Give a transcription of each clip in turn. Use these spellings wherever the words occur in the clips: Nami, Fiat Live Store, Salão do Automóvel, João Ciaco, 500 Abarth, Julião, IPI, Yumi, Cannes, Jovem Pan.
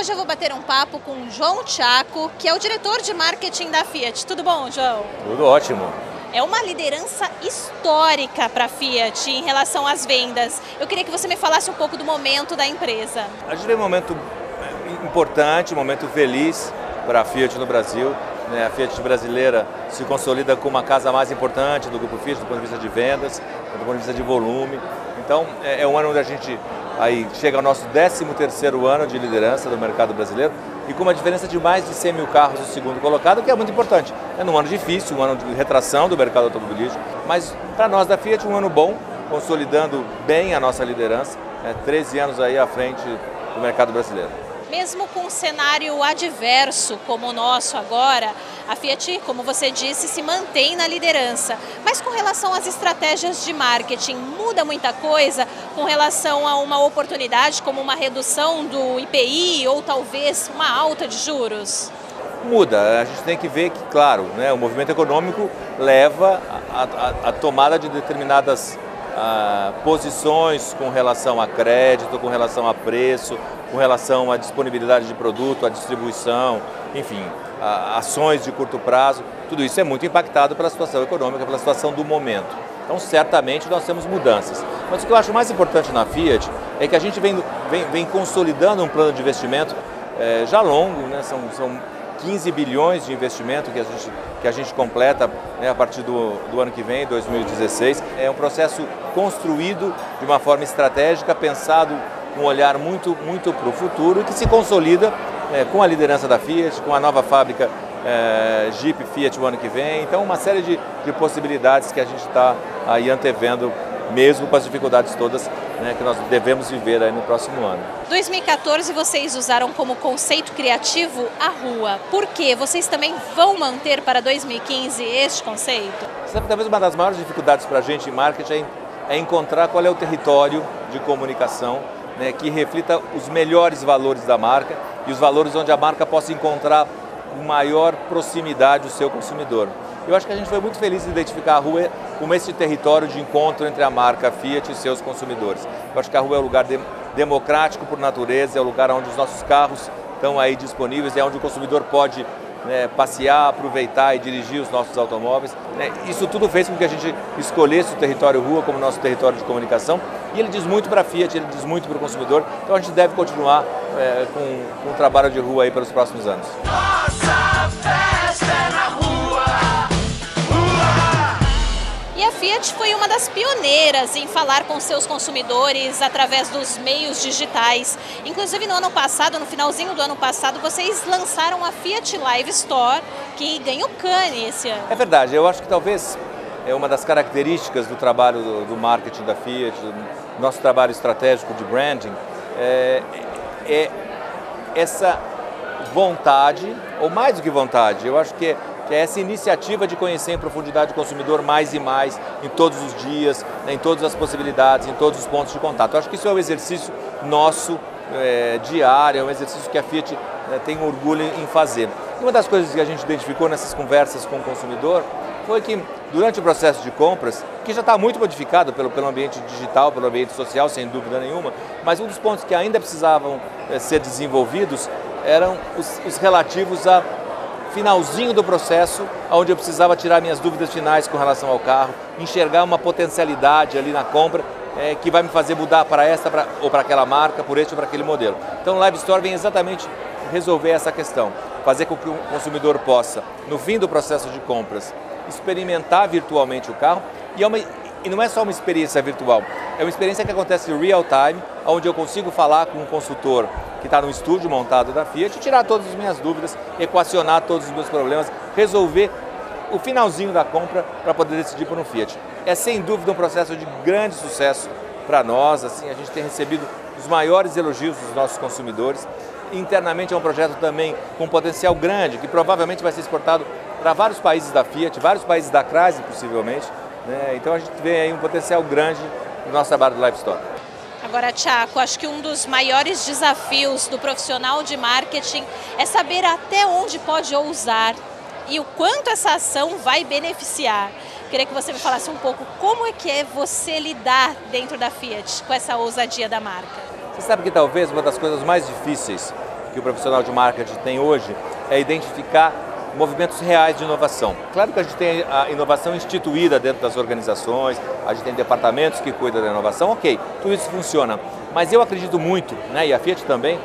Hoje eu vou bater um papo com o João Ciaco, que é o diretor de marketing da Fiat. Tudo bom, João? Tudo ótimo. É uma liderança histórica para a Fiat em relação às vendas. Eu queria que você me falasse um pouco do momento da empresa. A gente vê um momento importante, um momento feliz para a Fiat no Brasil. A Fiat brasileira se consolida como a casa mais importante do grupo Fiat, do ponto de vista de vendas, do ponto de vista de volume. Então, é um ano onde a gente aí chega ao nosso 13º ano de liderança do mercado brasileiro e com uma diferença de mais de 100 mil carros do segundo colocado, que é muito importante. É num ano difícil, um ano de retração do mercado automobilístico, mas para nós da Fiat um ano bom, consolidando bem a nossa liderança, 13 anos aí à frente do mercado brasileiro. Mesmo com um cenário adverso como o nosso agora, a Fiat, como você disse, se mantém na liderança. Mas com relação às estratégias de marketing, muda muita coisa com relação a uma oportunidade como uma redução do IPI ou talvez uma alta de juros? Muda, a gente tem que ver que, claro, o movimento econômico leva à tomada de determinadas posições com relação a crédito, com relação a preço, com relação à disponibilidade de produto, à distribuição, enfim, ações de curto prazo. Tudo isso é muito impactado pela situação econômica, pela situação do momento. Então, certamente, nós temos mudanças. Mas o que eu acho mais importante na Fiat é que a gente vem consolidando um plano de investimento já longo, são 15 bilhões de investimento que a gente completa a partir do ano que vem, 2016. É um processo construído de uma forma estratégica, pensado com um olhar muito para o futuro e que se consolida com a liderança da Fiat, com a nova fábrica Jeep Fiat o ano que vem. Então, uma série de possibilidades que a gente está aí antevendo, mesmo com as dificuldades todas que nós devemos viver aí no próximo ano. 2014 vocês usaram como conceito criativo a rua. Por quê? Vocês também vão manter para 2015 este conceito? Sabe, talvez uma das maiores dificuldades para a gente em marketing é encontrar qual é o território de comunicação que reflita os melhores valores da marca e os valores onde a marca possa encontrar com maior proximidade o seu consumidor. Eu acho que a gente foi muito feliz em identificar a rua como esse território de encontro entre a marca Fiat e seus consumidores. Eu acho que a rua é um lugar democrático por natureza, é um lugar onde os nossos carros estão aí disponíveis, é onde o consumidor pode passear, aproveitar e dirigir os nossos automóveis. Isso tudo fez com que a gente escolhesse o território rua como nosso território de comunicação e ele diz muito para a Fiat, ele diz muito para o consumidor, então a gente deve continuar com o trabalho de rua aí pelos próximos anos. Nossa festa é na rua. E a Fiat foi uma das pioneiras em falar com seus consumidores através dos meios digitais. Inclusive no ano passado, no finalzinho do ano passado, vocês lançaram a Fiat Live Store, que ganhou Cannes esse ano. É verdade, eu acho que talvez é uma das características do trabalho do marketing da Fiat, do nosso trabalho estratégico de branding, é essa vontade, ou mais do que vontade, eu acho que é essa iniciativa de conhecer em profundidade o consumidor mais e mais, em todos os dias, em todas as possibilidades, em todos os pontos de contato. Eu acho que isso é um exercício nosso diário, é um exercício que a Fiat tem orgulho em fazer. E uma das coisas que a gente identificou nessas conversas com o consumidor foi que durante o processo de compras, que já está muito modificado pelo ambiente digital, pelo ambiente social, sem dúvida nenhuma, mas um dos pontos que ainda precisavam ser desenvolvidos eram os relativos a finalzinho do processo, onde eu precisava tirar minhas dúvidas finais com relação ao carro, enxergar uma potencialidade ali na compra que vai me fazer mudar para esta ou para aquela marca, por este ou para aquele modelo. Então o Live Store vem exatamente resolver essa questão, fazer com que o consumidor possa, no fim do processo de compras, experimentar virtualmente o carro e não é só uma experiência virtual, é uma experiência que acontece real time, onde eu consigo falar com um consultor que está no estúdio montado da Fiat, tirar todas as minhas dúvidas, equacionar todos os meus problemas, resolver o finalzinho da compra para poder decidir por um Fiat. É sem dúvida um processo de grande sucesso para nós, assim, a gente tem recebido os maiores elogios dos nossos consumidores. Internamente é um projeto também com um potencial grande, que provavelmente vai ser exportado para vários países da Fiat, vários países da Crase, possivelmente. Então a gente vê aí um potencial grande no nosso trabalho do Live Store. Agora, Ciaco, acho que um dos maiores desafios do profissional de marketing é saber até onde pode ousar e o quanto essa ação vai beneficiar. Queria que você me falasse um pouco como é você lidar dentro da Fiat com essa ousadia da marca. Você sabe que talvez uma das coisas mais difíceis que o profissional de marketing tem hoje é identificar movimentos reais de inovação. Claro que a gente tem a inovação instituída dentro das organizações, a gente tem departamentos que cuidam da inovação, ok, tudo isso funciona. Mas eu acredito muito, né, e a Fiat também,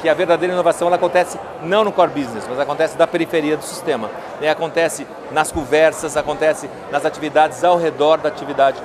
que a verdadeira inovação ela acontece não no core business, mas acontece da periferia do sistema. Né? Acontece nas conversas, acontece nas atividades ao redor da atividade,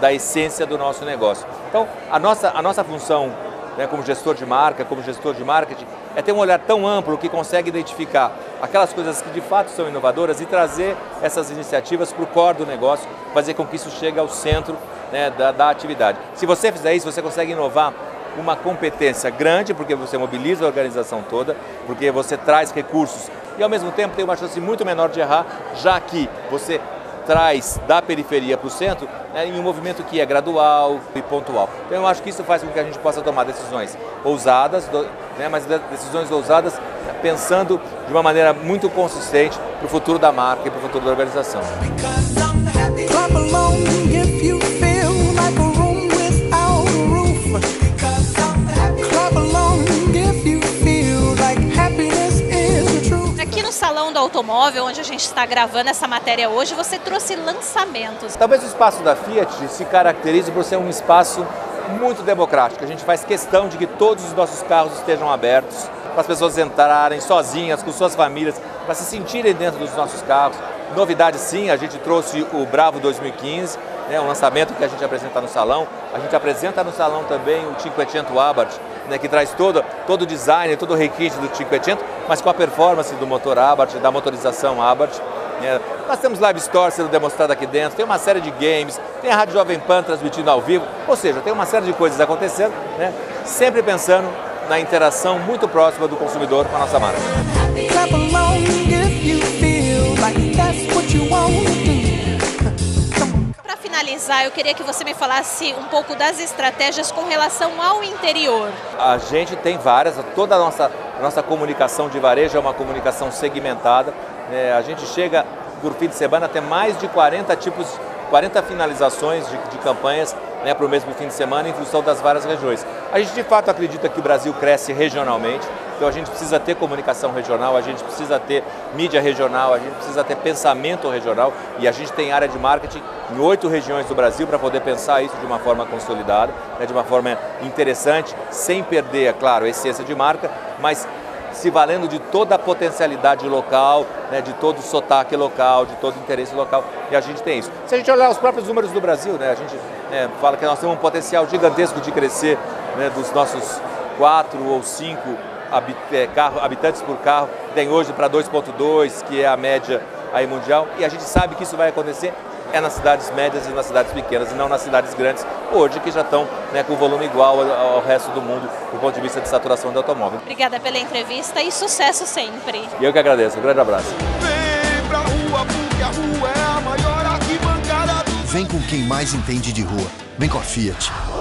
da essência do nosso negócio. Então, a nossa função, né, como gestor de marca, como gestor de marketing, é ter um olhar tão amplo que consegue identificar aquelas coisas que de fato são inovadoras e trazer essas iniciativas para o core do negócio, fazer com que isso chegue ao centro, né, da atividade. Se você fizer isso, você consegue inovar uma competência grande, porque você mobiliza a organização toda, porque você traz recursos e ao mesmo tempo tem uma chance muito menor de errar, já que você traz da periferia para o centro, né, em um movimento que é gradual e pontual. Então eu acho que isso faz com que a gente possa tomar decisões ousadas, né, mas decisões ousadas pensando de uma maneira muito consistente para o futuro da marca e para o futuro da organização. Salão do Automóvel, onde a gente está gravando essa matéria hoje, você trouxe lançamentos. Talvez o espaço da Fiat se caracterize por ser um espaço muito democrático. A gente faz questão de que todos os nossos carros estejam abertos, para as pessoas entrarem sozinhas, com suas famílias, para se sentirem dentro dos nossos carros. Novidade sim, a gente trouxe o Bravo 2015, né, um lançamento que a gente apresenta no salão. A gente apresenta no salão também o 500 Abarth, né, que traz todo o design, todo o requinte do 500, mas com a performance do motor Abarth, da motorização Abarth. Né. Nós temos Live Store sendo demonstrado aqui dentro, tem uma série de games, tem a Rádio Jovem Pan transmitindo ao vivo, ou seja, tem uma série de coisas acontecendo, né, sempre pensando na interação muito próxima do consumidor com a nossa marca. Para finalizar, eu queria que você me falasse um pouco das estratégias com relação ao interior. A gente tem várias, toda a nossa comunicação de varejo é uma comunicação segmentada. A gente chega, por fim de semana, até mais de 40 finalizações de campanhas, né, para o mesmo fim de semana em função das várias regiões. A gente de fato acredita que o Brasil cresce regionalmente, então a gente precisa ter comunicação regional, a gente precisa ter mídia regional, a gente precisa ter pensamento regional e a gente tem área de marketing em 8 regiões do Brasil para poder pensar isso de uma forma consolidada, né, de uma forma interessante, sem perder, é claro, a essência de marca, mas se valendo de toda a potencialidade local, né, de todo o sotaque local, de todo o interesse local, e a gente tem isso. Se a gente olhar os próprios números do Brasil, né, a gente fala que nós temos um potencial gigantesco de crescer, né, dos nossos 4 ou 5 habitantes por carro, tem hoje para 2,2, que é a média aí mundial, e a gente sabe que isso vai acontecer nas cidades médias e nas cidades pequenas, e não nas cidades grandes, hoje que já estão, né, com volume igual ao resto do mundo, do ponto de vista de saturação do automóvel. Obrigada pela entrevista e sucesso sempre. E eu que agradeço, um grande abraço. Vem pra rua, porque a rua é a maior arquibancada do... Vem com quem mais entende de rua. Vem com a Fiat.